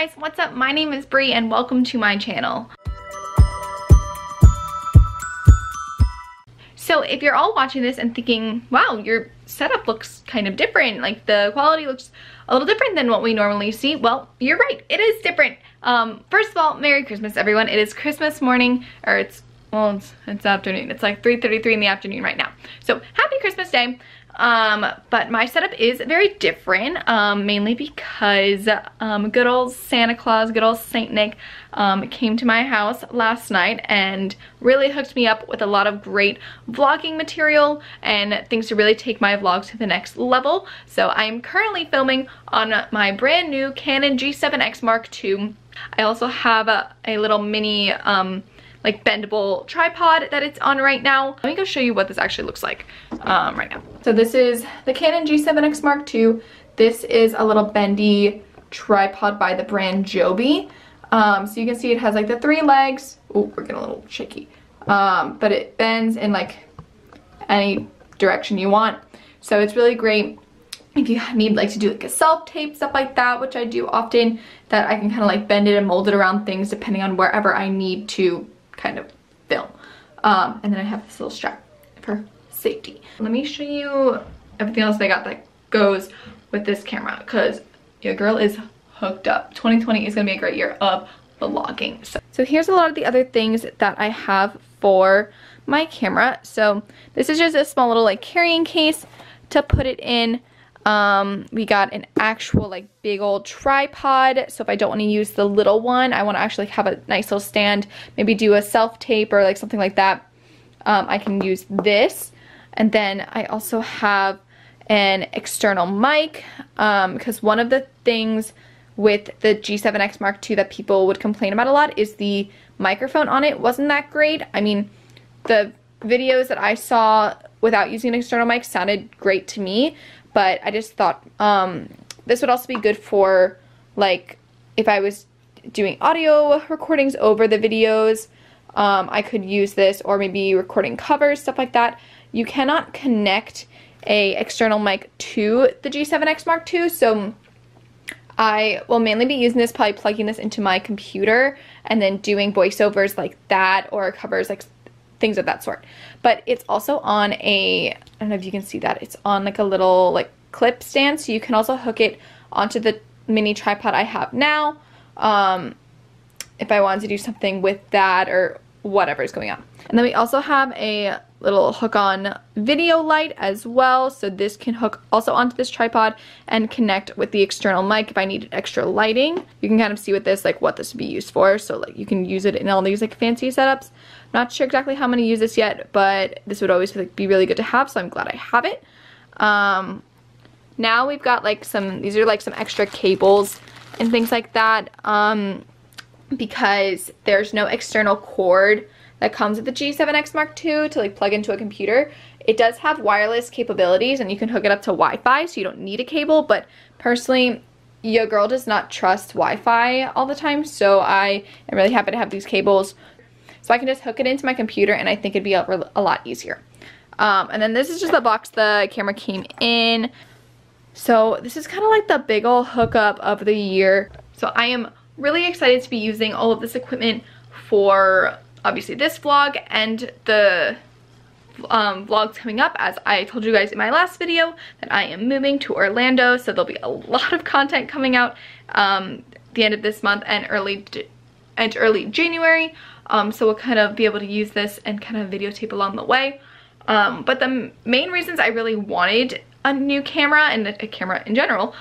guys, what's up? My name is Bree and welcome to my channel. So if you're all watching this and thinking, wow, your setup looks kind of different, like the quality looks a little different than what we normally see, well, you're right, it is different. First of all, Merry Christmas, everyone. It is Christmas morning, or it's afternoon. It's like 3:33 in the afternoon right now. So happy Christmas Day. But my setup is very different, mainly because, good old Santa Claus, good old Saint Nick, came to my house last night and really hooked me up with a lot of great vlogging material and things to really take my vlog to the next level. So I'm currently filming on my brand new Canon G7X Mark II. I also have a little mini, like bendable tripod that it's on right now. Let me go show you what this actually looks like right now. So this is the Canon G7X Mark II. This is a little bendy tripod by the brand Joby. So you can see it has like the three legs. Oh, we're getting a little shaky. But it bends in like any direction you want. So it's really great if you need like to do like a self-tape, stuff like that, which I do often, that I can kind of like bend it and mold it around things depending on wherever I need to kind of film. And then I have this little strap for safety. Let me show you everything else I got that goes with this camera, because your girl is hooked up. 2020 is gonna be a great year of vlogging. So here's a lot of the other things that I have for my camera. So this is just a small little like carrying case to put it in. We got an actual like big old tripod, so if I don't want to use the little one, I want to actually have a nice little stand, maybe do a self-tape or like something like that, I can use this. And then I also have an external mic, because one of the things with the G7X Mark II that people would complain about a lot is the microphone on it wasn't that great. I mean, the videos that I saw without using an external mic sounded great to me, but I just thought this would also be good for like if I was doing audio recordings over the videos, I could use this, or maybe recording covers, stuff like that. You cannot connect a external mic to the G7X Mark II, so I will mainly be using this, probably plugging this into my computer and then doing voiceovers like that, or covers, like things of that sort. But it's also on a, I don't know if you can see that, it's on like a little like clip stand, so you can also hook it onto the mini tripod I have now, if I wanted to do something with that or whatever is going on. And then we also have a little hook on video light as well, so this can hook also onto this tripod and connect with the external mic if I needed extra lighting. You can kind of see with this like what this would be used for, so like you can use it in all these like fancy setups. Not sure exactly how I'm going to use this yet, but this would always like be really good to have, so I'm glad I have it. Now we've got like some, these are like some extra cables and things like that, because there's no external cord that comes with the G7X Mark II to like plug into a computer. It does have wireless capabilities and you can hook it up to Wi-Fi, so you don't need a cable, but personally, your girl does not trust Wi-Fi all the time, so I am really happy to have these cables. So I can just hook it into my computer and I think it'd be a lot easier. And then this is just the box the camera came in. So this is kind of like the big ol' hookup of the year. So I am really excited to be using all of this equipment for obviously this vlog and the vlogs coming up. As I told you guys in my last video, that I am moving to Orlando, so there'll be a lot of content coming out the end of this month and early January. So we'll kind of be able to use this and kind of videotape along the way. But the main reasons I really wanted a new camera, and a camera in general,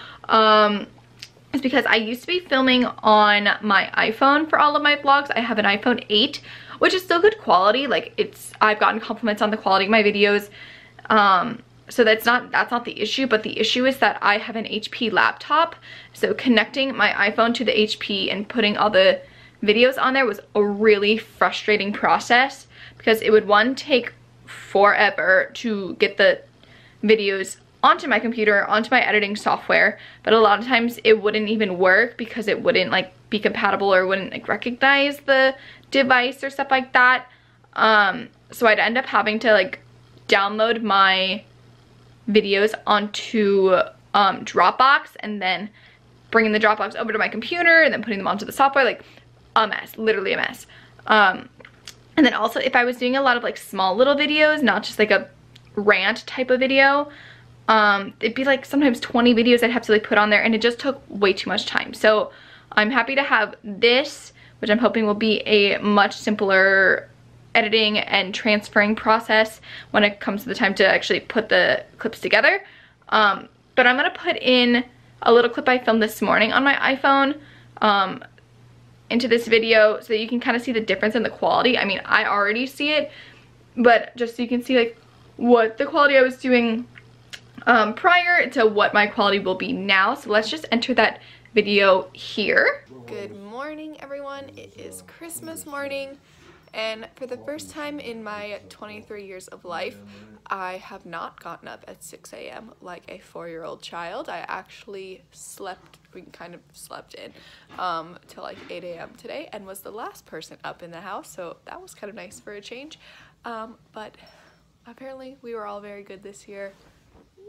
is because I used to be filming on my iPhone for all of my vlogs. I have an iPhone 8, which is still good quality. Like I've gotten compliments on the quality of my videos. So that's not the issue, but the issue is that I have an HP laptop. So connecting my iPhone to the HP and putting all the videos on there was a really frustrating process, because it would, one, take forever to get the videos onto my computer, onto my editing software, but a lot of times it wouldn't even work because it wouldn't like be compatible or wouldn't like recognize the device or stuff like that. So I'd end up having to like download my videos onto Dropbox and then bringing the Dropbox over to my computer and then putting them onto the software, like a mess, literally a mess. And then also if I was doing a lot of like small little videos, not just like a rant type of video, it'd be like sometimes 20 videos I'd have to like put on there, and it just took way too much time. So I'm happy to have this, which I'm hoping will be a much simpler editing and transferring process when it comes to the time to actually put the clips together. But I'm gonna put in a little clip I filmed this morning on my iPhone into this video so that you can kind of see the difference in the quality. I mean, I already see it, but just so you can see like what the quality I was doing prior to what my quality will be now. So let's just enter that video here. Good morning, everyone. It is Christmas morning, and for the first time in my 23 years of life, I have not gotten up at 6 a.m. like a 4-year-old child. I actually slept, we kind of slept in till like 8 a.m. today, and was the last person up in the house, so that was kind of nice for a change. But apparently we were all very good this year.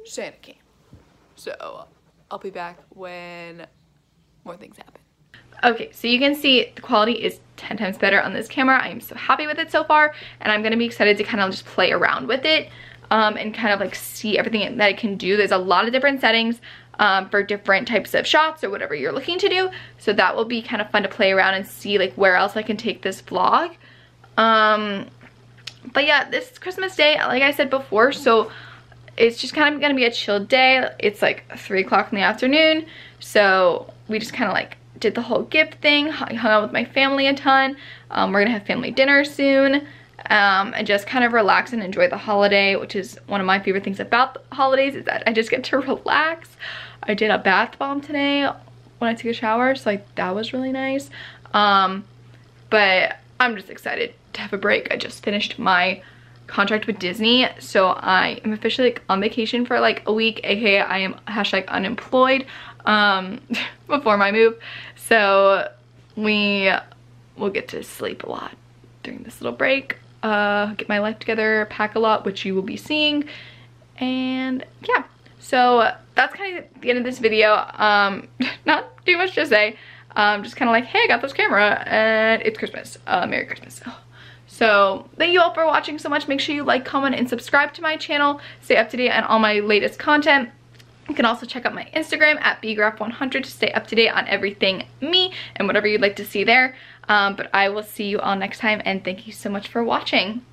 Santa came. So I'll be back when more things happen. Okay, so you can see the quality is 10 times better on this camera. I'm so happy with it so far, and I'm gonna be excited to kind of just play around with it and kind of like see everything that it can do. There's a lot of different settings for different types of shots or whatever you're looking to do, so that will be kind of fun to play around and see like where else I can take this vlog. But yeah, this is Christmas Day, like I said before, so it's just kind of gonna be a chill day. It's like 3 o'clock in the afternoon, so we just kind of like did the whole gift thing, hung out with my family a ton. We're gonna have family dinner soon, and just kind of relax and enjoy the holiday, which is one of my favorite things about the holidays, is that I just get to relax. I did a bath bomb today when I took a shower, so like that was really nice. But I'm just excited to have a break. I just finished my contract with Disney, so I am officially like on vacation for like a week, aka I am hashtag unemployed before my move, so we will get to sleep a lot during this little break, get my life together, pack a lot, which you will be seeing. And yeah, so that's kind of the end of this video. Not too much to say, just kind of like, hey, I got this camera and it's Christmas, Merry Christmas. So thank you all for watching so much. Make sure you like, comment, and subscribe to my channel. Stay up to date on all my latest content. You can also check out my Instagram at bgraf100 to stay up to date on everything me and whatever you'd like to see there. But I will see you all next time, and thank you so much for watching.